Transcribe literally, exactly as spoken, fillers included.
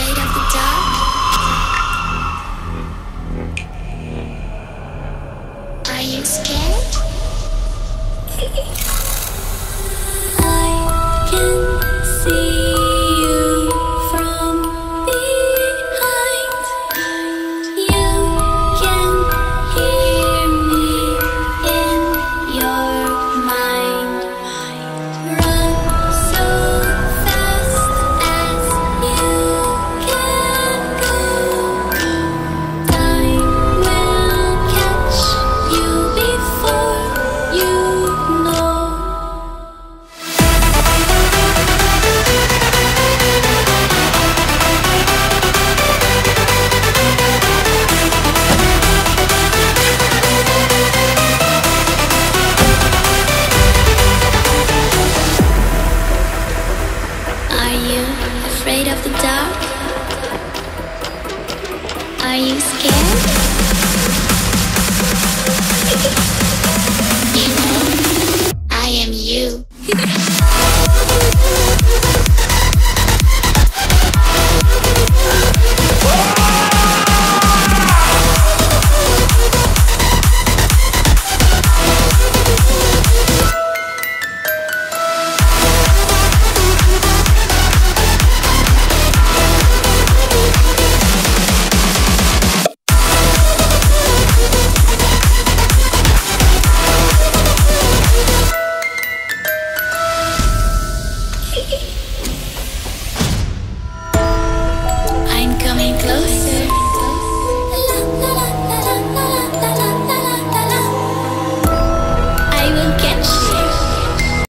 afraid of the dark? Are you scared? I can see you from behind. You can hear me in your mind. Run so fast as you can go. Time will catch you before you know. Afraid of the dark? Are you scared?